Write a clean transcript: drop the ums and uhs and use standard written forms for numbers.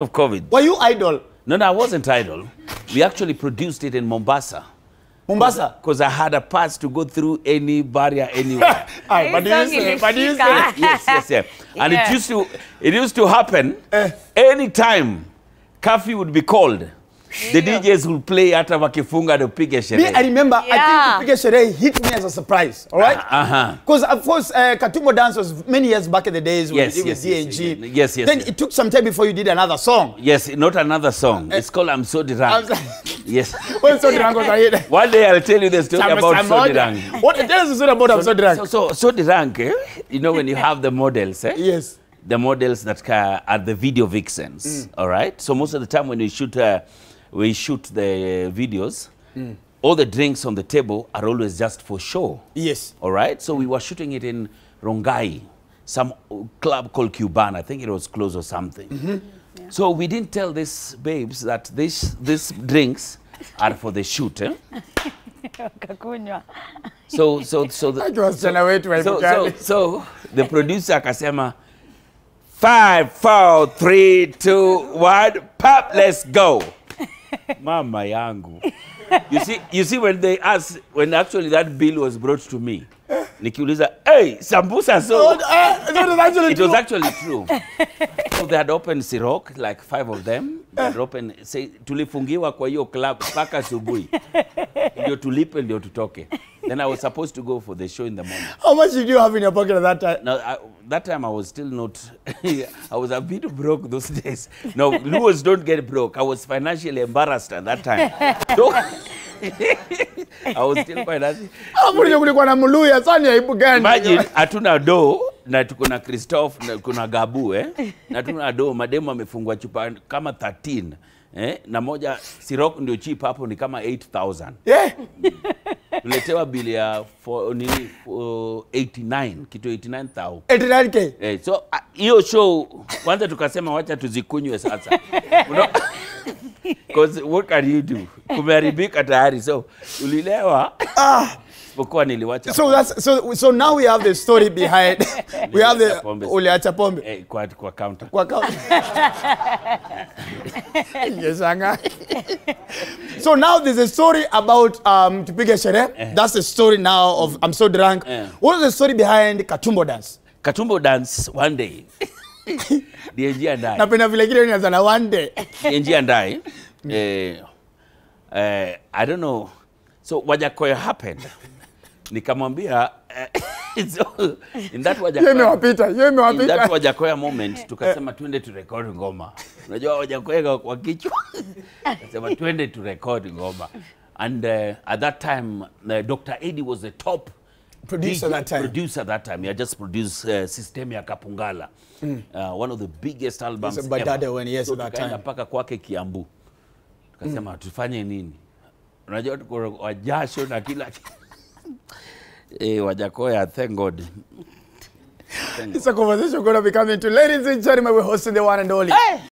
Of COVID. Were you idle? No, I wasn't idle. We actually produced it in Mombasa. Mombasa? Because I had a pass to go through any barrier anywhere. Yes. And yeah. it used to happen any time Kaffee would be called. The DJs will play at Makifunga to Tupike Shere. I remember, I think Tupike Shere hit me as a surprise, all right? Because, of course, Katumbo Dance was many years back in the days when it was D&G. Then it took some time before you did another song. Yes, not another song. It's called I'm So Dirank. Yes. When So Dirank was ahead. One day I'll tell you the story about So Dirank. What? Tell us the story about So Dirank. So Dirank, you know, when you have the models, yes. The models that are the video vixens, all right? So most of the time when you shoot... we shoot the videos, all the drinks on the table are always just for show. Yes. All right? So we were shooting it in Rongai, some club called Cubana. I think it was close or something. Yeah. So we didn't tell these babes that these drinks are for the shoot. Eh? So the producer, Kasema, 5, 4, 3, 2, 1, pop, let's go. Mama yangu. You see when they asked, when actually that bill was brought to me, nikiuliza, hey, sambusa so. It was actually true. So they had opened Siroc, like 5 of them. They had opened, say, tulifungiwa kwa hiyo club, paka subui. Ndio tulipe, ndio tutoke. Then I was supposed to go for the show in the morning. How much did you have in your pocket at that time? No, that time I was still not, I was a bit broke those days. No, Luos don't get broke. I was financially embarrassed at that time. So, I was still financially. Imagine, hatuna do, na tukuna Christophe, na tukuna Gabu, na tukuna do, madema amefungwa chupa kama 13, na moja, Siroc ndio cheap hapo ni kama 8,000. Yeah. Letewa bill ya for only 89 kitu 89,000. 89k. Eh, so hiyo show kwanza tukasema wacha tuzikunywe sasa. Because what can you do? Kumeharibika tayari so ulilewa. So now we have the story behind. We have the uliacha pombe. Eh, kwa counter. Kwa counter. Yes, anga. So now there's a story about Tupike Shere. That's the story now of I'm So Dirank. What is the story behind Katumbo Dance? Katumbo Dance, one day. D&G and I. Napenda vile kile unazana one day. D&G and I. I don't know. So Wajackoyah happened. Nikamwambia in that Wajackoyah moment tukasema twende to record ngoma. Unajua Wajackoyah kwa kichwa. Tukasema twende to record ngoma. And at that time Dr. Eddy was the top producer that time. He had just produced Systemia Kapungala. One of the biggest albums ever. So tukaenda paka kwake Kiambu. Tukasema tufanye nini? Unajua kwa jasho na kila Wajackoyah, thank God. It's a conversation going to be coming to. Ladies and gentlemen, we're hosting the one and only. Hey!